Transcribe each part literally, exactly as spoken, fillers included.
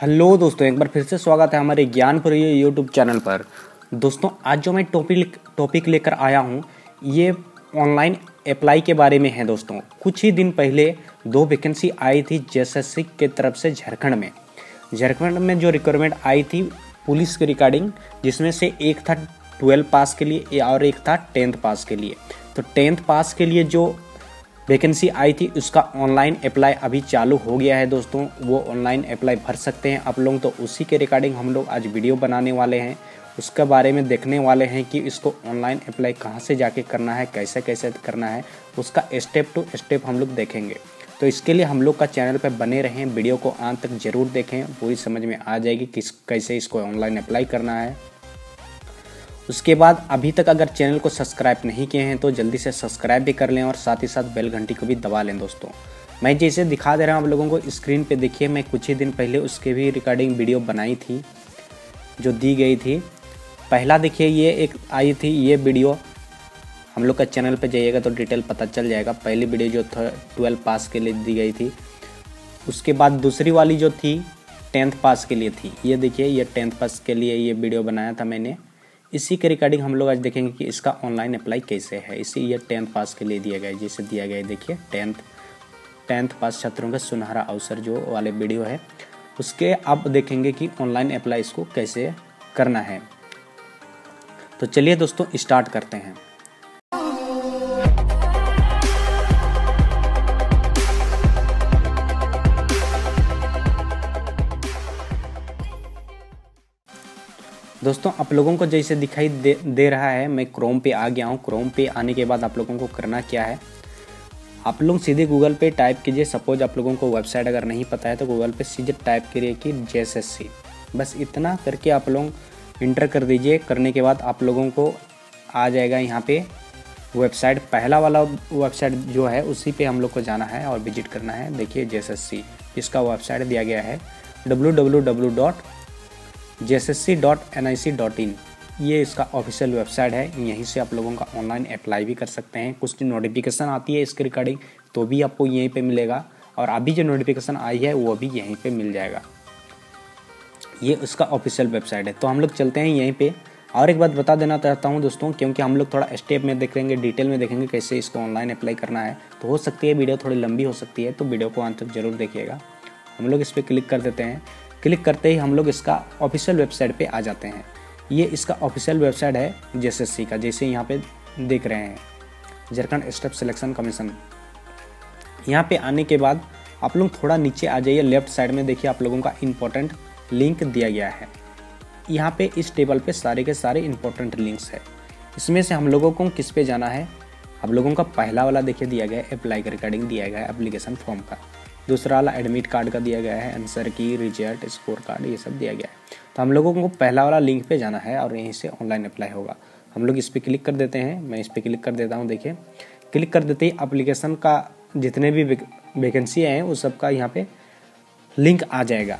Hello दोस्तों, एक बार फिर से स्वागत है हमारे ज्ञान फोर यू यूट्यूब चैनल पर। दोस्तों, आज जो मैं टॉपिक टॉपिक लेकर आया हूं ये ऑनलाइन अप्लाई के बारे में है। दोस्तों, कुछ ही दिन पहले दो वैकेंसी आई थी जे एस एस सी के तरफ से झारखंड में। झारखंड में जो रिक्वायरमेंट आई थी पुलिस के रिगार्डिंग, जिसमें से एक था ट्वेल्थ पास के लिए और एक था टेंथ पास के लिए। तो टेंथ पास के लिए जो वैकेंसी आई थी उसका ऑनलाइन अप्लाई अभी चालू हो गया है। दोस्तों, वो ऑनलाइन अप्लाई भर सकते हैं आप लोग। तो उसी के रिगार्डिंग हम लोग आज वीडियो बनाने वाले हैं, उसके बारे में देखने वाले हैं कि इसको ऑनलाइन अप्लाई कहां से जाके करना है, कैसे कैसे करना है, उसका स्टेप टू स्टेप हम लोग देखेंगे। तो इसके लिए हम लोग का चैनल पर बने रहें, वीडियो को अंत तक ज़रूर देखें, पूरी समझ में आ जाएगी किस कैसे इसको ऑनलाइन अप्लाई करना है। उसके बाद अभी तक अगर चैनल को सब्सक्राइब नहीं किए हैं तो जल्दी से सब्सक्राइब भी कर लें और साथ ही साथ बेल घंटी को भी दबा लें। दोस्तों, मैं जैसे दिखा दे रहा हूं आप लोगों को स्क्रीन पे, देखिए मैं कुछ ही दिन पहले उसके भी रिगार्डिंग वीडियो बनाई थी जो दी गई थी। पहला देखिए ये एक आई थी, ये वीडियो हम लोग का चैनल पर जाइएगा तो डिटेल पता चल जाएगा। पहली वीडियो जो था ट्वेल्थ पास के लिए दी गई थी। उसके बाद दूसरी वाली जो थी टेंथ पास के लिए थी, ये देखिए ये टेंथ पास के लिए ये वीडियो बनाया था मैंने। इसी के रिगार्डिंग हम लोग आज देखेंगे कि इसका ऑनलाइन अप्लाई कैसे है। इसी ये टेंथ पास के लिए दिया गया है, जैसे दिया गया है देखिए टेंथ टेंथ पास छात्रों का सुनहरा अवसर जो वाले वीडियो है उसके। अब देखेंगे कि ऑनलाइन अप्लाई इसको कैसे करना है। तो चलिए दोस्तों स्टार्ट करते हैं। दोस्तों, आप लोगों को जैसे दिखाई दे, दे रहा है, मैं क्रोम पे आ गया हूँ। क्रोम पे आने के बाद आप लोगों को करना क्या है, आप लोग सीधे गूगल पे टाइप कीजिए। सपोज आप लोगों को वेबसाइट अगर नहीं पता है तो गूगल पे सीधे टाइप करिए कि जे एस एस सी, बस इतना करके आप लोग इंटर कर दीजिए। करने के बाद आप लोगों को आ जाएगा यहाँ पे वेबसाइट। पहला वाला वेबसाइट जो है उसी पर हम लोग को जाना है और विजिट करना है। देखिए जे एस एस सी इसका वेबसाइट दिया गया है W W W dot J S S C dot N I C dot in. ये इसका ऑफिशियल वेबसाइट है, यहीं से आप लोगों का ऑनलाइन अप्लाई भी कर सकते हैं। कुछ नोटिफिकेशन आती है इसके रिगार्डिंग तो भी आपको यहीं पे मिलेगा, और अभी जो नोटिफिकेशन आई है वो भी यहीं पे मिल जाएगा। ये उसका ऑफिशियल वेबसाइट है। तो हम लोग चलते हैं यहीं पे। और एक बात बता देना चाहता हूँ दोस्तों, क्योंकि हम लोग थोड़ा स्टेप में देखेंगे, डिटेल में देखेंगे कैसे इसको ऑनलाइन अप्लाई करना है, तो हो सकती है वीडियो थोड़ी लंबी हो सकती है, तो वीडियो को अंत तक जरूर देखिएगा। हम लोग इस पर क्लिक कर देते हैं। क्लिक करते ही हम लोग इसका ऑफिशियल वेबसाइट पे आ जाते हैं। ये इसका ऑफिशियल वेबसाइट है जे एस एस सी का, जैसे यहाँ पे देख रहे हैं झारखंड स्टेट सिलेक्शन कमीशन। यहाँ पे आने के बाद आप लोग थोड़ा नीचे आ जाइए, लेफ्ट साइड में देखिए आप लोगों का इम्पोर्टेंट लिंक दिया गया है। यहाँ पे इस टेबल पे सारे के सारे इम्पोर्टेंट लिंक्स है। इसमें से हम लोगों को किस पे जाना है, आप लोगों का पहला वाला देखिए दिया गया है अप्लाई के रिगार्डिंग दिया गया है एप्लीकेशन फॉर्म का। दूसरा वाला एडमिट कार्ड का दिया गया है, आंसर की, रिजल्ट, स्कोर कार्ड, ये सब दिया गया है। तो हम लोगों को पहला वाला लिंक पे जाना है और यहीं से ऑनलाइन अप्लाई होगा। हम लोग इस पर क्लिक कर देते हैं, मैं इस पर क्लिक कर देता हूँ। देखिए क्लिक कर देते ही एप्लीकेशन का जितने भी वैकेंसी हैं उस सब का यहाँ पे लिंक आ जाएगा।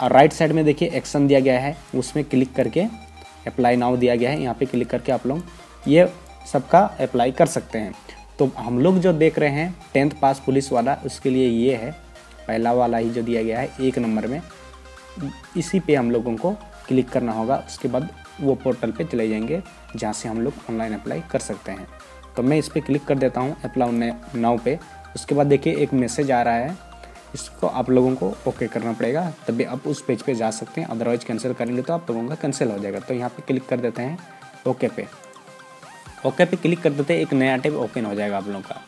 और राइट साइड में देखिए एक्शन दिया गया है, उसमें क्लिक करके अप्लाई नाउ दिया गया है। यहाँ पर क्लिक करके आप लोग ये सबका अप्लाई कर सकते हैं। तो हम लोग जो देख रहे हैं टेंथ पास पुलिस वाला, उसके लिए ये है पहला वाला ही जो दिया गया है एक नंबर में, इसी पे हम लोगों को क्लिक करना होगा। उसके बाद वो पोर्टल पे चले जाएंगे जहाँ से हम लोग ऑनलाइन अप्लाई कर सकते हैं। तो मैं इस पर क्लिक कर देता हूँ अप्लाई नाउ पे। उसके बाद देखिए एक मैसेज आ रहा है, इसको आप लोगों को ओके करना पड़ेगा तभी आप उस पेज पे जा सकते हैं, अदरवाइज कैंसिल करेंगे तो आप लोगों का कैंसिल हो जाएगा। तो यहाँ पर क्लिक कर देते हैं ओके पे। ओके पे क्लिक कर देते हैं, एक नया टैब ओपन हो जाएगा आप लोगों का।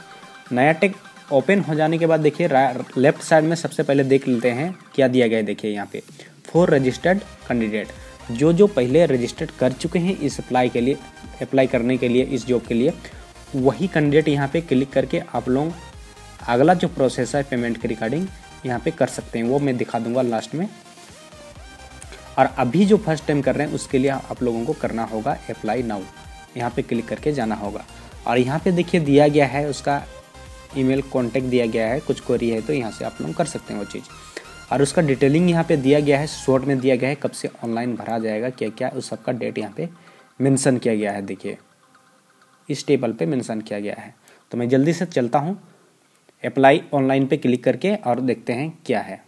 नया टैब ओपन हो जाने के बाद देखिए लेफ्ट साइड में सबसे पहले देख लेते हैं क्या दिया गया है। देखिए यहाँ पे फॉर रजिस्टर्ड कैंडिडेट, जो जो पहले रजिस्टर्ड कर चुके हैं इस अप्लाई के लिए, अप्लाई करने के लिए इस जॉब के लिए, वही कैंडिडेट यहाँ पे क्लिक करके आप लोग अगला जो प्रोसेस है पेमेंट के रिगार्डिंग यहाँ पे कर सकते हैं, वो मैं दिखा दूँगा लास्ट में। और अभी जो फर्स्ट टाइम कर रहे हैं उसके लिए आप लोगों को करना होगा अप्लाई नाउ, यहाँ पे क्लिक करके जाना होगा। और यहाँ पे देखिए दिया गया है उसका ईमेल कांटेक्ट दिया गया है, कुछ क्वेरी है तो यहाँ से आप लोग कर सकते हैं वो चीज़। और उसका डिटेलिंग यहाँ पे दिया गया है, शॉर्ट में दिया गया है, कब से ऑनलाइन भरा जाएगा, क्या क्या उस सबका डेट यहाँ पे मेंशन किया गया है। देखिए इस टेबल पे मेंशन किया गया है। तो मैं जल्दी से चलता हूँ अप्लाई ऑनलाइन पर क्लिक करके और देखते हैं क्या है।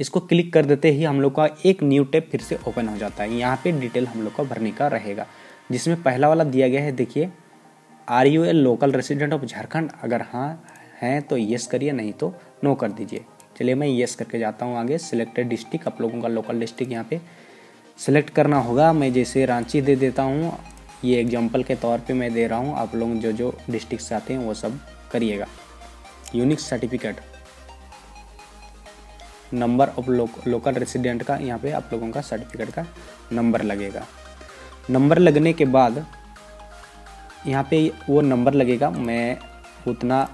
इसको क्लिक कर देते ही हम लोग का एक न्यू टैब फिर से ओपन हो जाता है। यहाँ पे डिटेल हम लोग का भरने का रहेगा, जिसमें पहला वाला दिया गया है, देखिए, are you a local resident of Jharkhand, अगर हाँ हैं तो येस करिए, नहीं तो नो कर दीजिए। चलिए मैं येस करके जाता हूँ आगे। सिलेक्टेड डिस्ट्रिक्ट, आप लोगों का लोकल डिस्ट्रिक्ट यहाँ पे सिलेक्ट करना होगा। मैं जैसे रांची दे देता हूँ, ये एग्जाम्पल के तौर पे मैं दे रहा हूँ, आप लोग जो जो डिस्ट्रिक्ट से आते हैं वो सब करिएगा। Unique certificate, number of local resident का यहाँ पे आप लोगों का सर्टिफिकेट का नंबर लगेगा। नंबर लगने के बाद यहाँ पे वो नंबर लगेगा, मैं उतना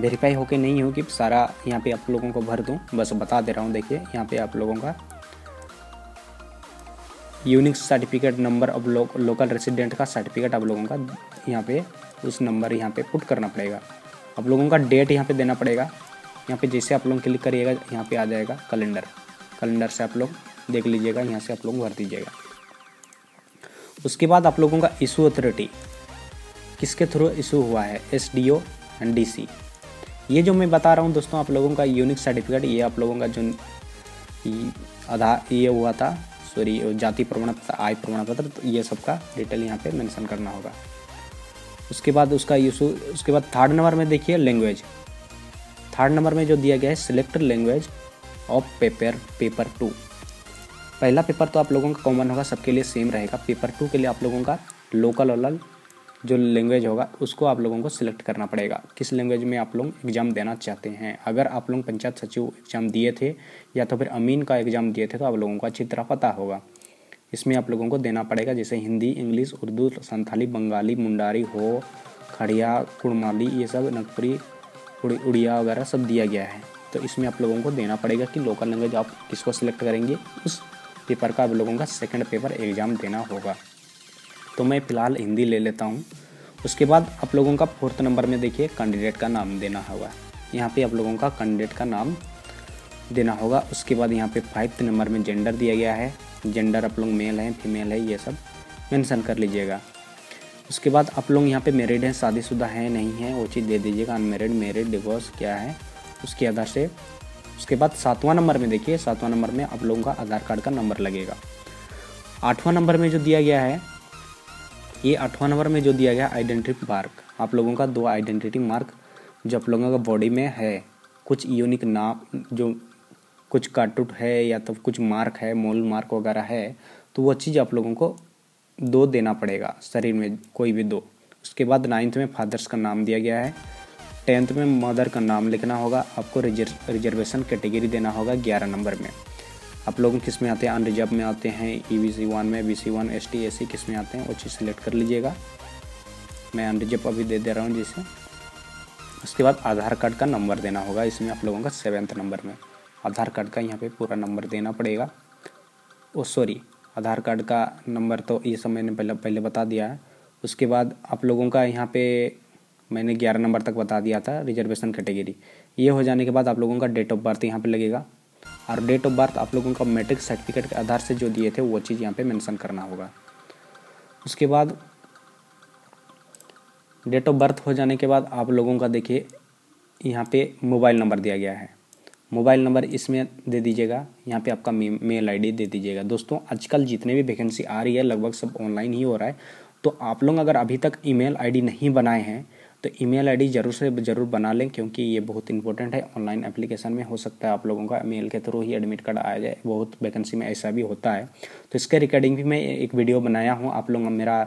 वेरीफाई होके नहीं हूँ कि सारा यहाँ पे आप लोगों को भर दूँ, बस बता दे रहा हूँ। देखिए यहाँ पे आप लोगों का unique certificate, number of local resident का सर्टिफिकेट आप लोगों का यहाँ पे उस नंबर यहाँ पे पुट करना पड़ेगा। आप लोगों का डेट यहाँ पे देना पड़ेगा। यहाँ पे जैसे आप लोग क्लिक करिएगा यहाँ पे आ जाएगा कैलेंडर, कैलेंडर से आप लोग देख लीजिएगा, यहाँ से आप लोग भर दीजिएगा। उसके बाद आप लोगों का इशू अथॉरिटी, किसके थ्रू इशू हुआ है, S D O and D C. ये जो मैं बता रहा हूँ दोस्तों आप लोगों का यूनिक सर्टिफिकेट, ये आप लोगों का जो आधार ये हुआ था, सॉरी, जाति प्रमाण पत्र, आय प्रमाण पत्र, तो ये सबका डिटेल यहाँ पे मेंशन करना होगा। उसके बाद उसका इशू, उसके बाद थर्ड नंबर में देखिए लैंग्वेज, थर्ड नंबर में जो दिया गया है select language of paper paper two. पहला पेपर तो आप लोगों का कॉमन होगा, सबके लिए सेम रहेगा। पेपर टू के लिए आप लोगों का लोकल वोकल जो लैंग्वेज होगा उसको आप लोगों को सिलेक्ट करना पड़ेगा, किस लैंग्वेज में आप लोग एग्ज़ाम देना चाहते हैं। अगर आप लोग पंचायत सचिव एग्ज़ाम दिए थे या तो फिर अमीन का एग्ज़ाम दिए थे तो आप लोगों को अच्छी तरह पता होगा। इसमें आप लोगों को देना पड़ेगा, जैसे हिंदी, इंग्लिश, उर्दू, संथाली, बंगाली, मुंडारी हो, खड़िया, कुड़माली, ये सब, नागपुरी, उड़िया वगैरह सब दिया गया है। तो इसमें आप लोगों को देना पड़ेगा कि लोकल लैंग्वेज आप किसको सिलेक्ट करेंगे, उस पेपर का आप लोगों का सेकेंड पेपर एग्ज़ाम देना होगा। तो मैं फ़िलहाल हिंदी ले लेता हूँ। उसके बाद आप लोगों का फोर्थ नंबर में देखिए कैंडिडेट का नाम देना होगा, यहाँ पे आप लोगों का कैंडिडेट का नाम देना होगा। उसके बाद यहाँ पे फाइव्थ नंबर में जेंडर दिया गया है, जेंडर आप लोग मेल हैं, फीमेल है, ये सब मेंशन कर लीजिएगा। उसके बाद आप लोग यहाँ पे मैरिड हैं, शादीशुदा हैं, नहीं हैं, वो चीज़ दे दीजिएगा। अनमेरिड, मैरिड, डिवोर्स क्या है, उसके आधार से। उसके बाद सातवां नंबर में देखिए, सातवां नंबर में आप लोगों का आधार कार्ड का नंबर लगेगा। आठवां नंबर में जो दिया गया है, ये आठवां नंबर में जो दिया गया आइडेंटिटी मार्क, आप लोगों का दो आइडेंटिटी मार्क जो आप लोगों का बॉडी में है, कुछ यूनिक नाम जो कुछ कार्टूट है या तो कुछ मार्क है, मोल मार्क वगैरह है, तो वो चीज़ आप लोगों को दो देना पड़ेगा शरीर में, कोई भी दो। उसके बाद नाइन्थ में फादर्स का नाम दिया गया है, टेंथ में मदर का नाम लिखना होगा आपको, रिजर्वेशन कैटेगरी देना होगा। ग्यारह नंबर में आप लोग किस में आते हैं, अनरिजर्व में आते हैं, ई बी सी वन में, B C one, S T, S C, किस में आते हैं वो चीज़ सेलेक्ट कर लीजिएगा। मैं अनरिजर्व अभी दे दे रहा हूँ जिसे। उसके बाद आधार कार्ड का नंबर देना होगा, इसमें आप लोगों का सेवेंथ नंबर में आधार कार्ड का यहाँ पे पूरा नंबर देना पड़ेगा। ओ सॉरी, आधार कार्ड का नंबर तो ये सब मैंने पहले पहले बता दिया है। उसके बाद आप लोगों का यहाँ पे मैंने ग्यारह नंबर तक बता दिया था रिजर्वेशन कैटेगरी। ये हो जाने के बाद आप लोगों का डेट ऑफ बर्थ यहाँ पे लगेगा, और डेट ऑफ बर्थ आप लोगों का मैट्रिक सर्टिफिकेट के आधार से जो दिए थे वो चीज़ यहाँ पे मेंशन करना होगा। उसके बाद डेट ऑफ बर्थ हो जाने के बाद आप लोगों का देखिए यहाँ पे मोबाइल नंबर दिया गया है, मोबाइल नंबर इसमें दे दीजिएगा। यहाँ पे आपका मेल आईडी दे दीजिएगा। दोस्तों आजकल जितने भी वैकेंसी आ रही है लगभग सब ऑनलाइन ही हो रहा है, तो आप लोग अगर अभी तक ईमेल आईडी नहीं बनाए हैं तो ईमेल आईडी ज़रूर से ज़रूर बना लें, क्योंकि ये बहुत इंपॉर्टेंट है। ऑनलाइन एप्लीकेशन में हो सकता है आप लोगों का मेल के थ्रू ही एडमिट कार्ड आ जाए, बहुत वैकेंसी में ऐसा भी होता है। तो इसके रिगार्डिंग भी मैं एक वीडियो बनाया हूँ, आप लोग मेरा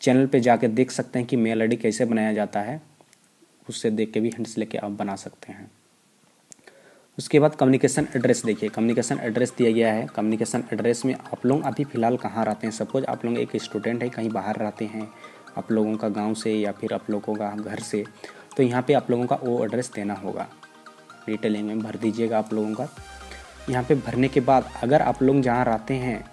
चैनल पर जाके देख सकते हैं कि मेल आईडी कैसे बनाया जाता है, उससे देख के भी हिंट्स लेके आप बना सकते हैं। उसके बाद कम्युनिकेशन एड्रेस देखिए, कम्युनिकेशन एड्रेस दिया गया है। कम्युनिकेशन एड्रेस में आप लोग अभी फ़िलहाल कहाँ रहते हैं, सपोज आप लोग एक स्टूडेंट है, कहीं बाहर रहते हैं, आप लोगों का गांव से या फिर आप लोगों का घर से, तो यहाँ पे आप लोगों का वो एड्रेस देना होगा। डिटेलिंग में भर दीजिएगा आप लोगों का। यहाँ पे भरने के बाद अगर आप लोग जहाँ रहते हैं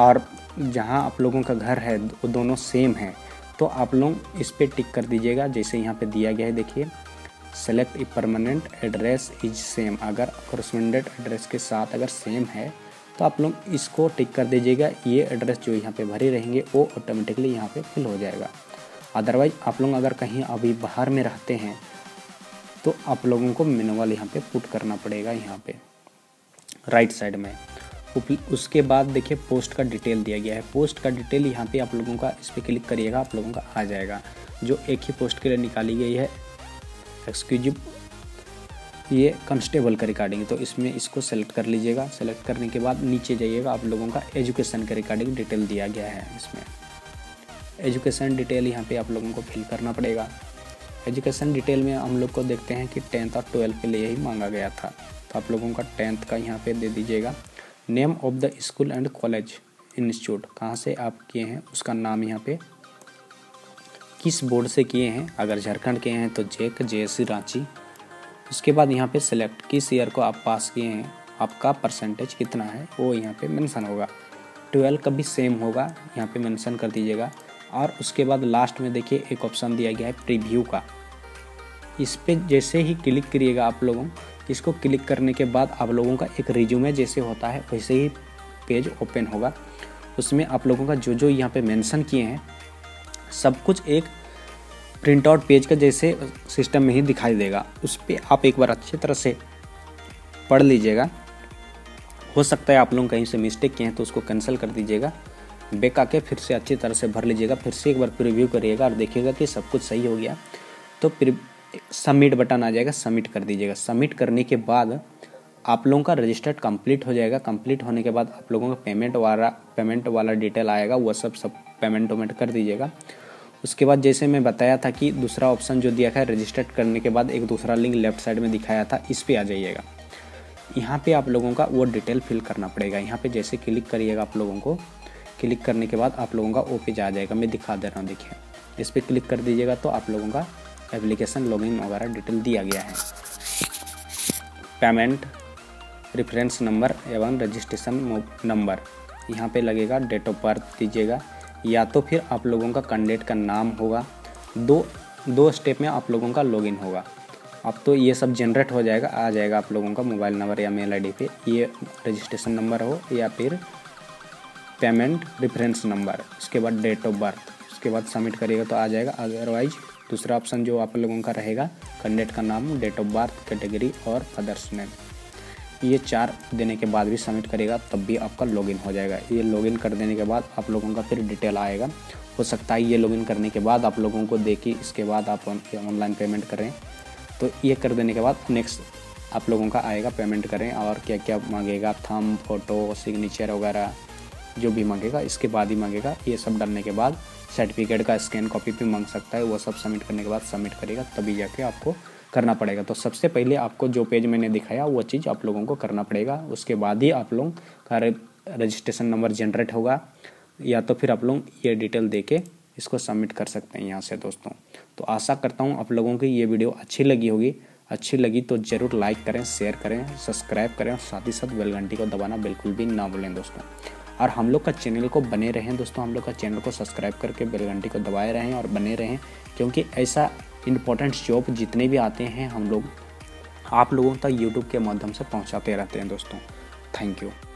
और जहाँ आप लोगों का घर है वो दोनों सेम है, तो आप लोग इस पर टिक कर दीजिएगा। जैसे यहाँ पर दिया गया है देखिए, select a permanent address is same, अगर करस्पॉन्डेंट एड्रेस के साथ अगर सेम है तो आप लोग इसको टिक कर दीजिएगा। ये एड्रेस जो यहाँ पे भरे रहेंगे वो ऑटोमेटिकली यहाँ पे फिल हो जाएगा। अदरवाइज आप लोग अगर कहीं अभी बाहर में रहते हैं तो आप लोगों को मेनुअल यहाँ पे पुट करना पड़ेगा। यहाँ पे राइट साइड में। उसके बाद देखिए पोस्ट का डिटेल दिया गया है। पोस्ट का डिटेल यहाँ पे आप लोगों का, इस पर क्लिक करिएगा, आप लोगों का आ जाएगा, जो एक ही पोस्ट के लिए निकाली गई है, एक्सक्यूजिव ये कांस्टेबल के रिगार्डिंग। तो इसमें इसको सेलेक्ट कर लीजिएगा। सेलेक्ट करने के बाद नीचे जाइएगा, आप लोगों का एजुकेशन के रिगार्डिंग डिटेल दिया गया है। इसमें एजुकेशन डिटेल यहाँ पे आप लोगों को फिल करना पड़ेगा। एजुकेशन डिटेल में हम लोग को देखते हैं कि टेंथ और ट्वेल्थ के लिए ही मांगा गया था, तो आप लोगों का टेंथ का यहाँ पे दे दीजिएगा। Name of the school and college institute, कहाँ से आप किए हैं उसका नाम यहाँ पे, किस बोर्ड से किए हैं, अगर झारखंड के हैं तो जेक जेएससी रांची। उसके बाद यहाँ पे सेलेक्ट किस ईयर को आप पास किए हैं, आपका परसेंटेज कितना है वो यहाँ पे मेंशन होगा। ट्वेल्थ का भी सेम होगा, यहाँ पे मेंशन कर दीजिएगा। और उसके बाद लास्ट में देखिए एक ऑप्शन दिया गया है प्रीव्यू का, इस पर जैसे ही क्लिक करिएगा आप लोगों, इसको क्लिक करने के बाद आप लोगों का एक रिज्यूमे जैसे होता है वैसे ही पेज ओपन होगा। उसमें आप लोगों का जो जो यहाँ पे मेंशन किए हैं सब कुछ एक प्रिंटआउट पेज का जैसे सिस्टम में ही दिखाई देगा। उस पर आप एक बार अच्छी तरह से पढ़ लीजिएगा। हो सकता है आप लोग कहीं से मिस्टेक किए हैं तो उसको कैंसिल कर दीजिएगा, बैक आके फिर से अच्छी तरह से भर लीजिएगा, फिर से एक बार प्रीव्यू करिएगा और देखिएगा कि सब कुछ सही हो गया। तो फिर सबमिट बटन आ जाएगा, सबमिट कर दीजिएगा। सबमिट करने के बाद आप लोगों का रजिस्टर्ड कंप्लीट हो जाएगा। कंप्लीट होने के बाद आप लोगों का पेमेंट वाला पेमेंट वाला डिटेल आएगा, वह सब सब पेमेंट वमेंट कर दीजिएगा। उसके बाद जैसे मैं बताया था कि दूसरा ऑप्शन जो दिया है रजिस्टर्ड करने के बाद एक दूसरा लिंक लेफ्ट साइड में दिखाया था, इस पर आ जाइएगा। यहाँ पर आप लोगों का वो डिटेल फिल करना पड़ेगा। यहाँ पर जैसे क्लिक करिएगा आप लोगों को, क्लिक करने के बाद आप लोगों का ओ पेज आ जाएगा। मैं दिखा दे रहा हूँ, देखिए इस पर क्लिक कर दीजिएगा तो आप लोगों का एप्लीकेशन लॉगिन वगैरह डिटेल दिया गया है, पेमेंट रेफरेंस नंबर एवं रजिस्ट्रेशन नंबर। यहाँ पे लगेगा डेट ऑफ बर्थ दीजिएगा, या तो फिर आप लोगों का कैंडिडेट का नाम होगा। दो दो स्टेप में आप लोगों का लॉगिन होगा। अब तो ये सब जनरेट हो जाएगा, आ जाएगा आप लोगों का मोबाइल नंबर या मेल आई डी पे, ये रजिस्ट्रेशन नंबर हो या फिर पेमेंट रेफरेंस नंबर, उसके बाद डेट ऑफ बर्थ, उसके बाद सबमिट करिएगा तो आ जाएगा। अदरवाइज दूसरा ऑप्शन जो आप लोगों का रहेगा कैंडिडेट का नाम, डेट ऑफ बर्थ, कैटेगरी और फादर्स नेम, ये चार देने के बाद भी सबमिट करेगा तब भी आपका लॉगिन हो जाएगा। ये लॉगिन कर देने के बाद आप लोगों का फिर डिटेल आएगा। हो सकता है ये लॉगिन करने के बाद आप लोगों को दे कि इसके बाद आप ऑनलाइन पेमेंट करें, तो ये कर देने के बाद नेक्स्ट आप लोगों का आएगा पेमेंट करें और क्या क्या मांगेगा, थंब, फोटो, सिग्नेचर वगैरह जो भी मांगेगा इसके बाद ही मांगेगा। ये सब डालने के बाद सर्टिफिकेट का स्कैन कॉपी भी मांग सकता है, वो सब सबमिट करने के बाद सबमिट करेगा तभी जाके आपको करना पड़ेगा। तो सबसे पहले आपको जो पेज मैंने दिखाया वो चीज़ आप लोगों को करना पड़ेगा, उसके बाद ही आप लोग का रजिस्ट्रेशन नंबर जनरेट होगा, या तो फिर आप लोग ये डिटेल दे के इसको सबमिट कर सकते हैं यहाँ से। दोस्तों तो आशा करता हूँ आप लोगों की ये वीडियो अच्छी लगी होगी। अच्छी लगी तो ज़रूर लाइक करें, शेयर करें, सब्सक्राइब करें और साथ ही साथ बेल घंटी को दबाना बिल्कुल भी ना भूलें दोस्तों। और हम लोग का चैनल को बने रहें दोस्तों, हम लोग का चैनल को सब्सक्राइब करके बेल घंटी को दबाए रहें और बने रहें, क्योंकि ऐसा इम्पोर्टेंट जॉब जितने भी आते हैं हम लोग आप लोगों तक यूट्यूब के माध्यम से पहुंचाते रहते हैं दोस्तों। Thank you.